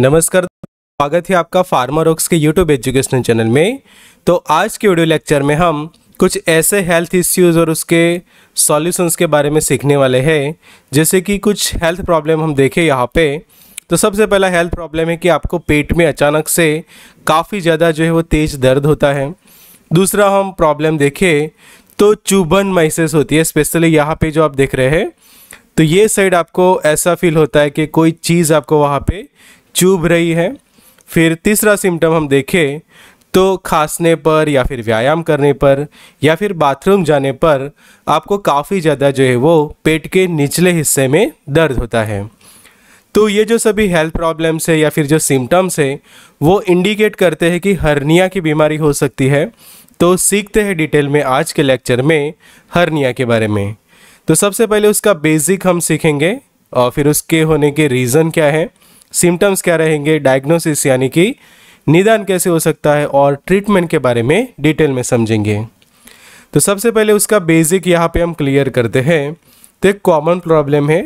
नमस्कार, स्वागत है आपका फार्मा रॉक्स के यूट्यूब एजुकेशनल चैनल में। तो आज के वीडियो लेक्चर में हम कुछ ऐसे हेल्थ इश्यूज़ और उसके सॉल्यूशंस के बारे में सीखने वाले हैं। जैसे कि कुछ हेल्थ प्रॉब्लम हम देखें यहाँ पे। तो सबसे पहला हेल्थ प्रॉब्लम है कि आपको पेट में अचानक से काफ़ी ज़्यादा जो है वो तेज़ दर्द होता है। दूसरा हम प्रॉब्लम देखें तो चुभन महसूस होती है, स्पेशली यहाँ पर जो आप देख रहे हैं तो ये साइड आपको ऐसा फील होता है कि कोई चीज़ आपको वहाँ पे चुभ रही है। फिर तीसरा सिम्टम हम देखें तो खांसने पर या फिर व्यायाम करने पर या फिर बाथरूम जाने पर आपको काफ़ी ज़्यादा जो है वो पेट के निचले हिस्से में दर्द होता है। तो ये जो सभी हेल्थ प्रॉब्लम्स है या फिर जो सिम्टम्स है वो इंडिकेट करते हैं कि हर्निया की बीमारी हो सकती है। तो सीखते हैं डिटेल में आज के लेक्चर में हर्निया के बारे में। तो सबसे पहले उसका बेसिक हम सीखेंगे और फिर उसके होने के रीज़न क्या है, सिम्टम्स क्या रहेंगे, डायग्नोसिस यानी कि निदान कैसे हो सकता है और ट्रीटमेंट के बारे में डिटेल में समझेंगे। तो सबसे पहले उसका बेसिक यहाँ पे हम क्लियर करते हैं। तो एक कॉमन प्रॉब्लम है,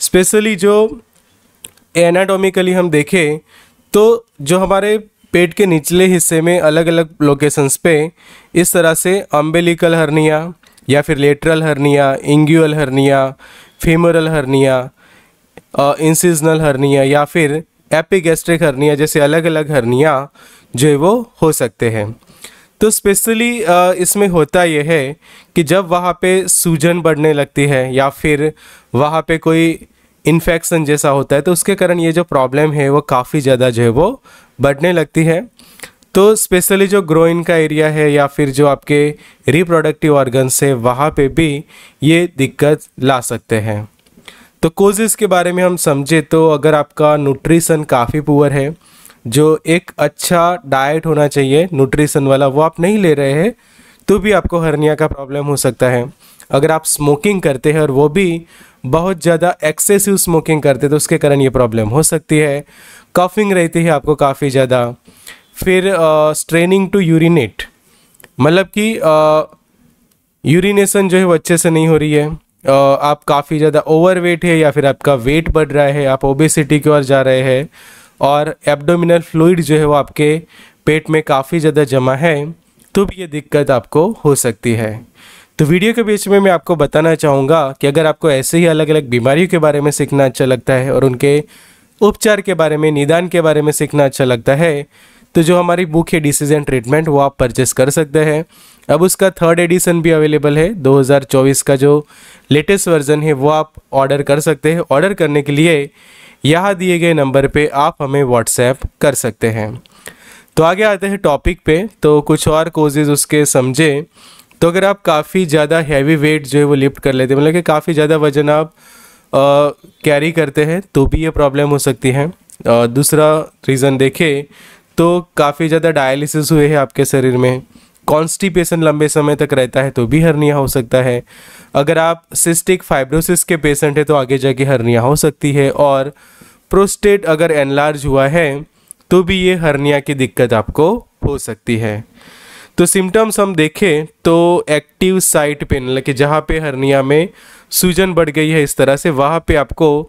स्पेशली जो एनाटॉमिकली हम देखें तो जो हमारे पेट के निचले हिस्से में अलग अलग लोकेशंस पे इस तरह से अम्बिलिकल हर्निया या फिर lateral hernia, inguinal hernia, femoral hernia, incisional hernia या फिर एपिगैस्ट्रिक हर्निया जैसे अलग अलग हर्निया जो है वो हो सकते हैं। तो स्पेशली इसमें होता यह है कि जब वहाँ पे सूजन बढ़ने लगती है या फिर वहाँ पे कोई इन्फेक्शन जैसा होता है तो उसके कारण ये जो प्रॉब्लम है वो काफ़ी ज़्यादा जो है वो बढ़ने लगती है। तो स्पेशली जो ग्रोइन का एरिया है या फिर जो आपके रिप्रोडक्टिव ऑर्गन्स है वहाँ पे भी ये दिक्कत ला सकते हैं। तो कोजेस के बारे में हम समझे तो अगर आपका न्यूट्रिशन काफ़ी पुअर है, जो एक अच्छा डाइट होना चाहिए न्यूट्रिशन वाला, वो आप नहीं ले रहे हैं तो भी आपको हर्निया का प्रॉब्लम हो सकता है। अगर आप स्मोकिंग करते हैं और वो भी बहुत ज़्यादा एक्सेसिव स्मोकिंग करते हैं तो उसके कारण ये प्रॉब्लम हो सकती है। कफिंग रहती है आपको काफ़ी ज़्यादा। फिर स्ट्रेनिंग टू यूरिनेट, मतलब कि यूरिनेशन जो है वो अच्छे से नहीं हो रही है। आप काफ़ी ज़्यादा ओवरवेट है या फिर आपका वेट बढ़ रहा है, आप ओबेसिटी की ओर जा रहे हैं और एब्डोमिनल फ्लूइड जो है वो आपके पेट में काफ़ी ज़्यादा जमा है तो भी ये दिक्कत आपको हो सकती है। तो वीडियो के बीच में मैं आपको बताना चाहूँगा कि अगर आपको ऐसे ही अलग अलग बीमारियों के बारे में सीखना अच्छा लगता है और उनके उपचार के बारे में, निदान के बारे में सीखना अच्छा लगता है तो जो हमारी बुक है डिसीज़ एंड ट्रीटमेंट वो आप परचेस कर सकते हैं। अब उसका थर्ड एडिशन भी अवेलेबल है, 2024 का जो लेटेस्ट वर्जन है वो आप ऑर्डर कर सकते हैं। ऑर्डर करने के लिए यहाँ दिए गए नंबर पे आप हमें व्हाट्सएप कर सकते हैं। तो आगे आते हैं टॉपिक पे। तो कुछ और कोजेज़ उसके समझें तो अगर आप काफ़ी ज़्यादा हैवी वेट जो है वो लिफ्ट कर लेते हैं, मतलब कि काफ़ी ज़्यादा वजन आप कैरी करते हैं तो भी ये प्रॉब्लम हो सकती है। दूसरा रीज़न देखें तो काफ़ी ज़्यादा डायलिसिस हुए हैं आपके शरीर में, कॉन्स्टिपेशन लंबे समय तक रहता है तो भी हर्निया हो सकता है। अगर आप सिस्टिक फाइब्रोसिस के पेशेंट हैं तो आगे जाके हर्निया हो सकती है और प्रोस्टेट अगर एनलार्ज हुआ है तो भी ये हर्निया की दिक्कत आपको हो सकती है। तो सिम्टम्स हम देखें तो एक्टिव साइट पेन, मतलब कि जहाँ पे हर्निया में सूजन बढ़ गई है इस तरह से, वहाँ पे आपको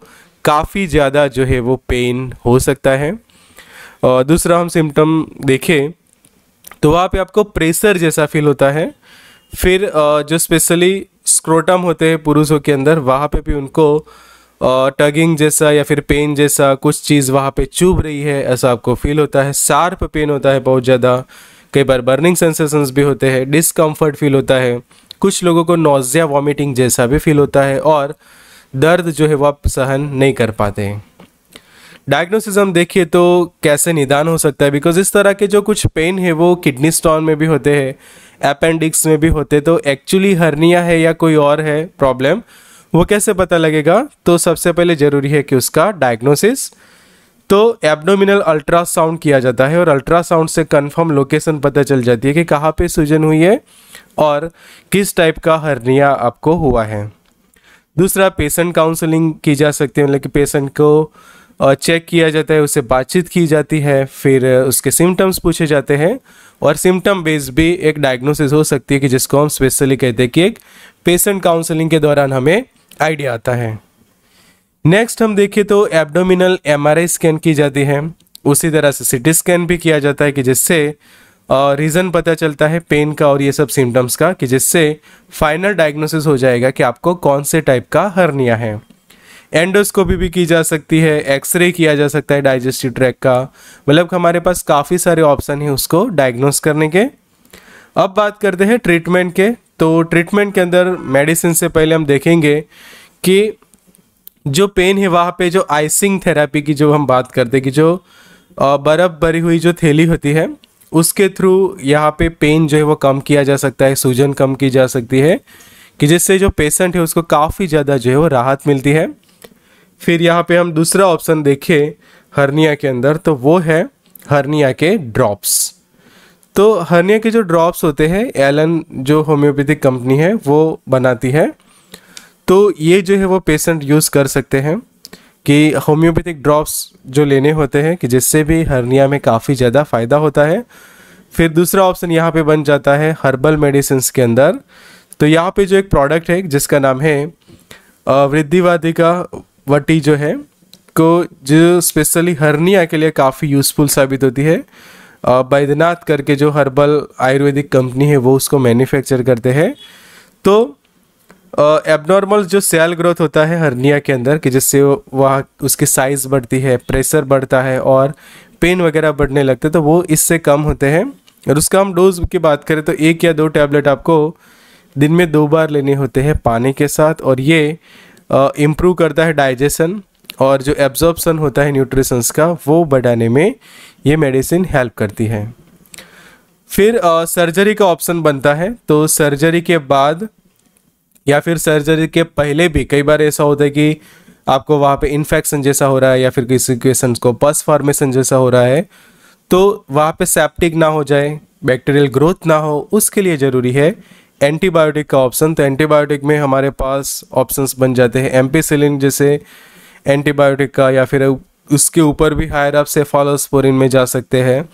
काफ़ी ज़्यादा जो है वो पेन हो सकता है। और दूसरा हम सिम्टम देखें तो वहाँ पे आपको प्रेशर जैसा फील होता है। फिर जो स्पेशली स्क्रोटम होते हैं पुरुषों के अंदर, वहाँ पे भी उनको टगिंग जैसा या फिर पेन जैसा कुछ चीज़ वहाँ पे चुभ रही है ऐसा आपको फील होता है। शार्प पेन होता है बहुत ज़्यादा, कई बार बर्निंग सेंसेशंस भी होते हैं, डिस्कम्फर्ट फील होता है। कुछ लोगों को नोजिया वॉमिटिंग जैसा भी फील होता है और दर्द जो है वो आप सहन नहीं कर पाते हैं। डायग्नोसिस हम देखिए तो कैसे निदान हो सकता है, बिकॉज इस तरह के जो कुछ पेन है वो किडनी स्टोन में भी होते हैं, अपेंडिक्स में भी होते हैं। तो एक्चुअली हर्निया है या कोई और है प्रॉब्लम वो कैसे पता लगेगा? तो सबसे पहले ज़रूरी है कि उसका डायग्नोसिस तो एब्डोमिनल अल्ट्रासाउंड किया जाता है और अल्ट्रासाउंड से कन्फर्म लोकेशन पता चल जाती है कि कहाँ पर सूजन हुई है और किस टाइप का हर्निया आपको हुआ है। दूसरा, पेशेंट काउंसलिंग की जा सकती है, मतलब कि पेशेंट को चेक किया जाता है, उससे बातचीत की जाती है, फिर उसके सिम्टम्स पूछे जाते हैं और सिम्टम बेस्ड भी एक डायग्नोसिस हो सकती है कि जिसको हम स्पेशली कहते हैं कि एक पेशेंट काउंसलिंग के दौरान हमें आइडिया आता है। नेक्स्ट हम देखें तो एब्डोमिनल एमआरआई स्कैन की जाती है। उसी तरह से सिटी स्कैन भी किया जाता है कि जिससे रीज़न पता चलता है पेन का और ये सब सिम्टम्स का, कि जिससे फाइनल डायग्नोसिस हो जाएगा कि आपको कौन से टाइप का हर्निया है। एंडोस्कोपी भी की जा सकती है, एक्सरे किया जा सकता है डाइजेस्टिव ट्रैक का, मतलब हमारे पास काफ़ी सारे ऑप्शन हैं उसको डायग्नोस करने के। अब बात करते हैं ट्रीटमेंट के। तो ट्रीटमेंट के अंदर मेडिसिन से पहले हम देखेंगे कि जो पेन है वहाँ पे जो आइसिंग थेरेपी की जो हम बात करते हैं कि जो बर्फ़ भरी हुई जो थैली होती है उसके थ्रू यहाँ पे पेन जो है वो कम किया जा सकता है, सूजन कम की जा सकती है कि जिससे जो पेशेंट है उसको काफ़ी ज़्यादा जो है वो राहत मिलती है। फिर यहाँ पे हम दूसरा ऑप्शन देखें हर्निया के अंदर तो वो है हर्निया के ड्रॉप्स। तो हर्निया के जो ड्रॉप्स होते हैं एलन जो होम्योपैथिक कंपनी है वो बनाती है, तो ये जो है वो पेशेंट यूज़ कर सकते हैं कि होम्योपैथिक ड्रॉप्स जो लेने होते हैं कि जिससे भी हर्निया में काफ़ी ज़्यादा फ़ायदा होता है। फिर दूसरा ऑप्शन यहाँ पे बन जाता है हर्बल मेडिसिन के अंदर। तो यहाँ पे जो एक प्रोडक्ट है जिसका नाम है वृद्धिवादी का वटी जो है को जो स्पेशली हर्निया के लिए काफ़ी यूज़फुल साबित होती है। बैद्यनाथ करके जो हर्बल आयुर्वेदिक कंपनी है वो उसको मैन्युफैक्चर करते हैं। तो एबनॉर्मल जो सेल ग्रोथ होता है हर्निया के अंदर कि जिससे वहाँ उसकी साइज़ बढ़ती है, प्रेशर बढ़ता है और पेन वगैरह बढ़ने लगते हैं, तो वो इससे कम होते हैं। और उसका हम डोज की बात करें तो 1 या 2 टैबलेट आपको दिन में 2 बार लेने होते हैं पानी के साथ, और ये इम्प्रूव करता है डाइजेशन और जो एब्जॉर्प्शन होता है न्यूट्रिशंस का वो बढ़ाने में ये मेडिसिन हेल्प करती है। फिर सर्जरी का ऑप्शन बनता है। तो सर्जरी के बाद या फिर सर्जरी के पहले भी कई बार ऐसा होता है कि आपको वहाँ पे इन्फेक्शन जैसा हो रहा है या फिर किसी पेशेंट को पस फॉर्मेशन जैसा हो रहा है, तो वहाँ पे सेप्टिक ना हो जाए, बैक्टीरियल ग्रोथ ना हो, उसके लिए ज़रूरी है एंटीबायोटिक का ऑप्शन। तो एंटीबायोटिक में हमारे पास ऑप्शंस बन जाते हैं एम्पिसिलिन जैसे एंटीबायोटिक का, या फिर उसके ऊपर भी हायर आप सेफालोस्पोरिन में जा सकते हैं।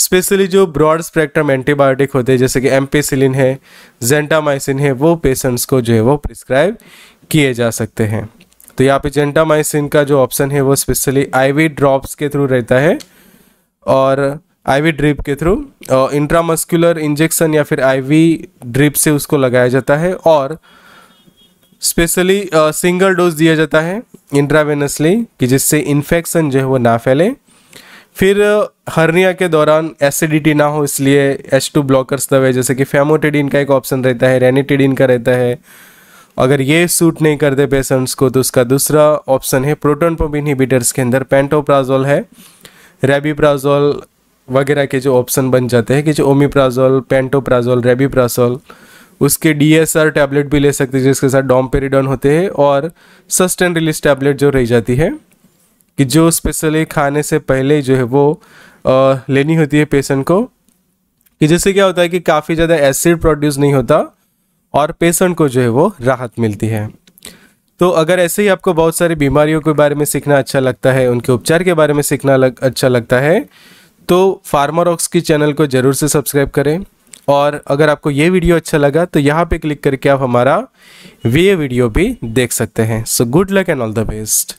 स्पेशली जो ब्रॉड स्पेक्ट्रम एंटीबायोटिक होते हैं जैसे कि एम्पिसिलिन है, जेंटामाइसिन है, वो पेशेंट्स को जो है वो प्रिस्क्राइब किए जा सकते हैं। तो यहाँ पे जेंटामाइसिन का जो ऑप्शन है वो स्पेशली आईवी ड्रॉप्स के थ्रू रहता है और आईवी ड्रिप के थ्रू इंट्रामस्कुलर इंजेक्शन या फिर आईवी ड्रिप से उसको लगाया जाता है और स्पेशली सिंगल डोज दिया जाता है इंट्रावेनसली कि जिससे इन्फेक्शन जो है वो ना फैले। फिर हर्निया के दौरान एसिडिटी ना हो इसलिए H2 ब्लॉकर्स दवाएं जैसे कि फेमोटिडीन का एक ऑप्शन रहता है, रेनिटिडीन का रहता है। अगर ये सूट नहीं करते पेशेंट्स को तो उसका दूसरा ऑप्शन है प्रोटॉन पंप इनहिबिटर्स के अंदर पैंटोप्राजोल है, रैबीप्राजोल वगैरह के जो ऑप्शन बन जाते हैं कि जो ओमेप्राजोल, पैंटोप्राजोल, रैबीप्राजोल। उसके DSR टैबलेट भी ले सकते हैं जिसके साथ डोमपेरिडोन होते हैं और सस्टेन रिलीज टैबलेट जो रह जाती है कि जो स्पेशली खाने से पहले जो है वो लेनी होती है पेशेंट को, कि जिससे क्या होता है कि काफ़ी ज़्यादा एसिड प्रोड्यूस नहीं होता और पेशेंट को जो है वो राहत मिलती है। तो अगर ऐसे ही आपको बहुत सारी बीमारियों के बारे में सीखना अच्छा लगता है, उनके उपचार के बारे में सीखना अच्छा लगता है, तो फार्मा रॉक्स की चैनल को ज़रूर से सब्सक्राइब करें। और अगर आपको ये वीडियो अच्छा लगा तो यहाँ पे क्लिक करके आप हमारा वीडियो भी देख सकते हैं। So good luck and all the best.